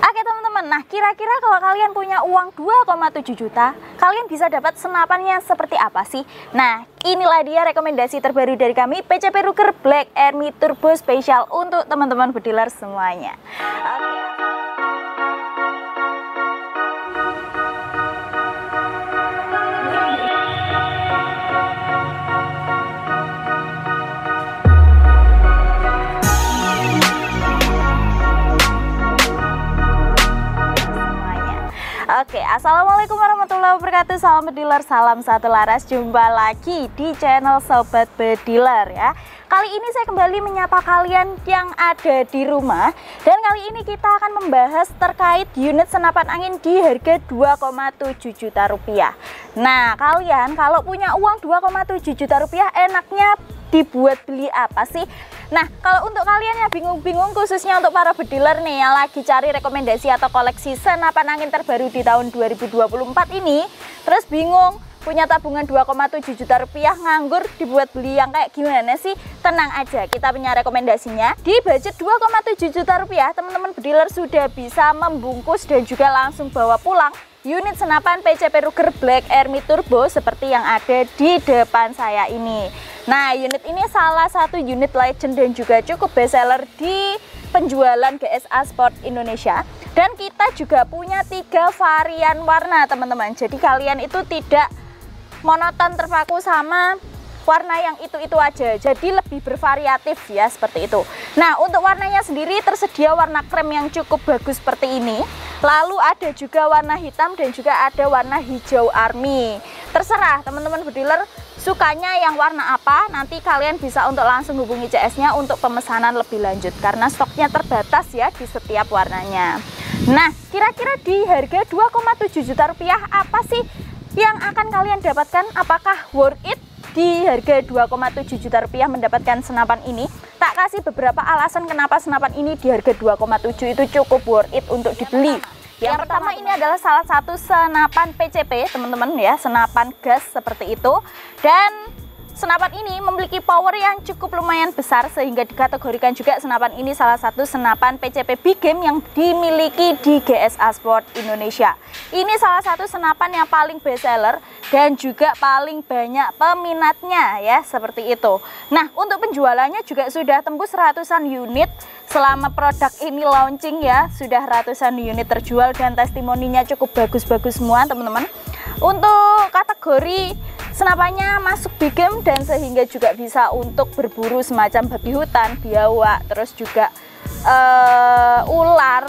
Oke teman-teman, nah kira-kira kalau kalian punya uang 2,7 juta, kalian bisa dapat senapannya seperti apa sih? Nah, inilah dia rekomendasi terbaru dari kami, PCP Ruger Black Army Turbo Special untuk teman-teman bediler semuanya. Oke, assalamualaikum warahmatullahi wabarakatuh. Salam bediler, salam satu laras. Jumpa lagi di channel Sobat Bediler ya. Kali ini saya kembali menyapa kalian yang ada di rumah. Dan kali ini kita akan membahas terkait unit senapan angin di harga 2,7 juta rupiah. Nah, kalian kalau punya uang 2,7 juta rupiah enaknya dibuat beli apa sih? Nah, kalau untuk kalian yang bingung-bingung, khususnya untuk para bediler nih yang lagi cari rekomendasi atau koleksi senapan angin terbaru di tahun 2024 ini, terus bingung punya tabungan 2,7 juta rupiah nganggur dibuat beli yang kayak gimana sih? Tenang aja, kita punya rekomendasinya. Di budget 2,7 juta rupiah, teman-teman bediler sudah bisa membungkus dan juga langsung bawa pulang unit senapan PCP Ruger Black Army Turbo seperti yang ada di depan saya ini. Nah, unit ini salah satu unit legend dan juga cukup best seller di penjualan GSA Sport Indonesia. Dan kita juga punya 3 varian warna teman-teman. Jadi kalian itu tidak monoton terpaku sama warna yang itu-itu aja, jadi lebih bervariatif ya, seperti itu. Nah, untuk warnanya sendiri tersedia warna krem yang cukup bagus seperti ini, lalu ada juga warna hitam dan juga ada warna hijau army. Terserah teman-teman bediler sukanya yang warna apa, nanti kalian bisa untuk langsung hubungi CS-nya untuk pemesanan lebih lanjut karena stoknya terbatas ya di setiap warnanya. Nah, kira-kira di harga 2,7 juta rupiah apa sih yang akan kalian dapatkan? Apakah worth it di harga 2,7 juta rupiah mendapatkan senapan ini? Tak kasih beberapa alasan kenapa senapan ini di harga 2,7 itu cukup worth it untuk dibeli. Yang pertama ini adalah salah satu senapan PCP teman-teman ya, senapan gas seperti itu. Dan senapan ini memiliki power yang cukup lumayan besar sehingga dikategorikan juga senapan ini salah satu senapan PCP big game yang dimiliki di GSA Sport Indonesia. Ini salah satu senapan yang paling best seller dan juga paling banyak peminatnya ya, seperti itu. Nah, untuk penjualannya juga sudah tembus ratusan unit selama produk ini launching ya, sudah ratusan unit terjual dan testimoninya cukup bagus-bagus semua teman-teman. Untuk kategori senapannya masuk big game dan sehingga juga bisa untuk berburu semacam babi hutan, biawak, terus juga ular,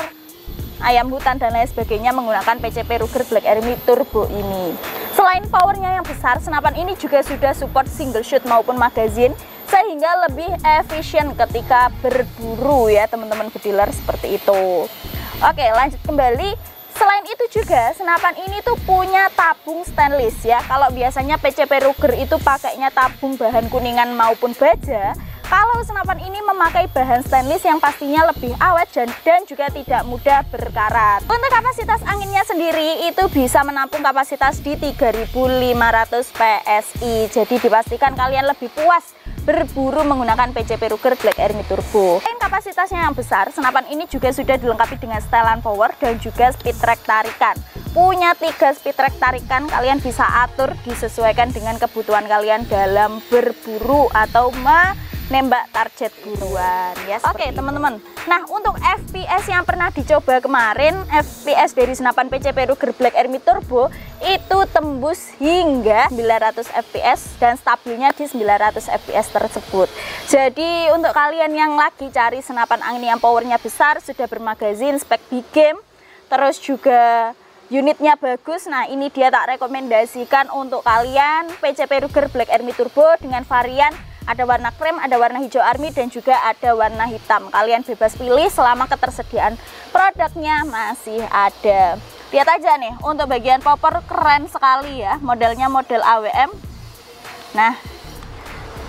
ayam hutan dan lain sebagainya menggunakan PCP Ruger Black Army Turbo ini. Selain powernya yang besar, senapan ini juga sudah support single shoot maupun magazine sehingga lebih efisien ketika berburu ya teman-teman bediler, seperti itu. Oke, lanjut kembali. Selain itu juga senapan ini tuh punya tabung stainless ya. Kalau biasanya PCP Ruger itu pakainya tabung bahan kuningan maupun baja, kalau senapan ini memakai bahan stainless yang pastinya lebih awet dan juga tidak mudah berkarat. Untuk kapasitas anginnya sendiri itu bisa menampung kapasitas di 3.500 PSI. Jadi dipastikan kalian lebih puas berburu menggunakan PCP Ruger Black Army Turbo. Selain kapasitasnya yang besar, senapan ini juga sudah dilengkapi dengan setelan power dan juga speed track tarikan. Punya 3 speed track tarikan, kalian bisa atur disesuaikan dengan kebutuhan kalian dalam berburu atau menembak target buruan ya. Oke teman-teman, nah untuk FPS yang pernah dicoba kemarin, FPS dari senapan PCP Ruger Black Army Turbo itu tembus hingga 900 FPS dan stabilnya di 900 FPS tersebut. Jadi untuk kalian yang lagi cari senapan angin yang powernya besar, sudah bermagazin, spek big game, terus juga unitnya bagus, nah ini dia tak rekomendasikan untuk kalian PCP Ruger Black Army Turbo dengan varian ada warna krem, ada warna hijau army dan juga ada warna hitam. Kalian bebas pilih selama ketersediaan produknya masih ada. Lihat aja nih, untuk bagian popper keren sekali ya, modelnya model AWM. Nah,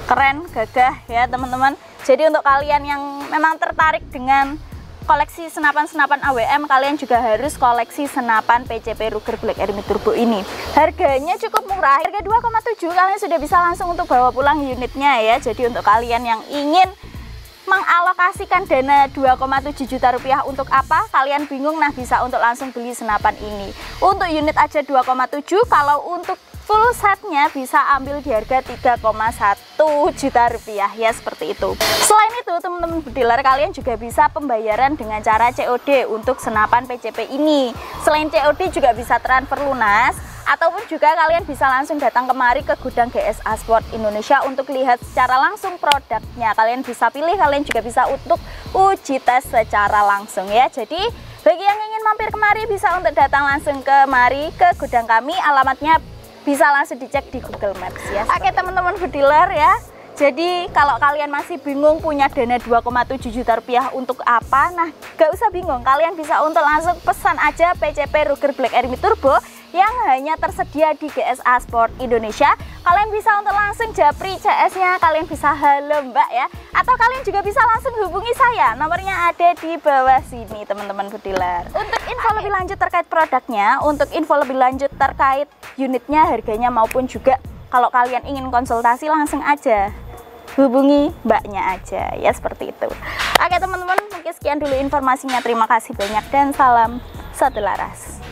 keren, gagah ya teman-teman. Jadi untuk kalian yang memang tertarik dengan koleksi senapan-senapan AWM, kalian juga harus koleksi senapan PCP Ruger Black Army Turbo ini. Harganya cukup murah, harga 2,7, kalian sudah bisa langsung untuk bawa pulang unitnya ya. Jadi untuk kalian yang ingin mengalokasikan dana 2,7 juta rupiah untuk apa? Kalian bingung? Nah, bisa untuk langsung beli senapan ini. Untuk unit aja 2,7, kalau untuk full setnya bisa ambil di harga 3,1 juta rupiah, ya seperti itu. Selain itu, teman-teman bediler, kalian juga bisa pembayaran dengan cara COD untuk senapan PCP ini. Selain COD juga bisa transfer lunas, ataupun juga kalian bisa langsung datang kemari ke gudang GSA Sport Indonesia untuk lihat secara langsung produknya. Kalian bisa pilih, kalian juga bisa untuk uji tes secara langsung ya. Jadi bagi yang ingin mampir kemari bisa untuk datang langsung kemari ke gudang kami. Alamatnya bisa langsung dicek di Google Maps ya. Oke teman-teman bediler ya, jadi kalau kalian masih bingung punya dana 2,7 juta rupiah untuk apa, nah gak usah bingung, kalian bisa untuk langsung pesan aja PCP Ruger Black Army Turbo yang hanya tersedia di GSA Sport Indonesia. Kalian bisa untuk langsung japri CS-nya, kalian bisa halo mbak ya, atau kalian juga bisa langsung hubungi saya, nomornya ada di bawah sini teman-teman bediler. Untuk info lebih lanjut terkait produknya, untuk info lebih lanjut terkait unitnya, harganya, maupun juga kalau kalian ingin konsultasi langsung aja hubungi mbaknya aja ya, seperti itu. Oke teman-teman, mungkin sekian dulu informasinya. Terima kasih banyak dan salam satu laras.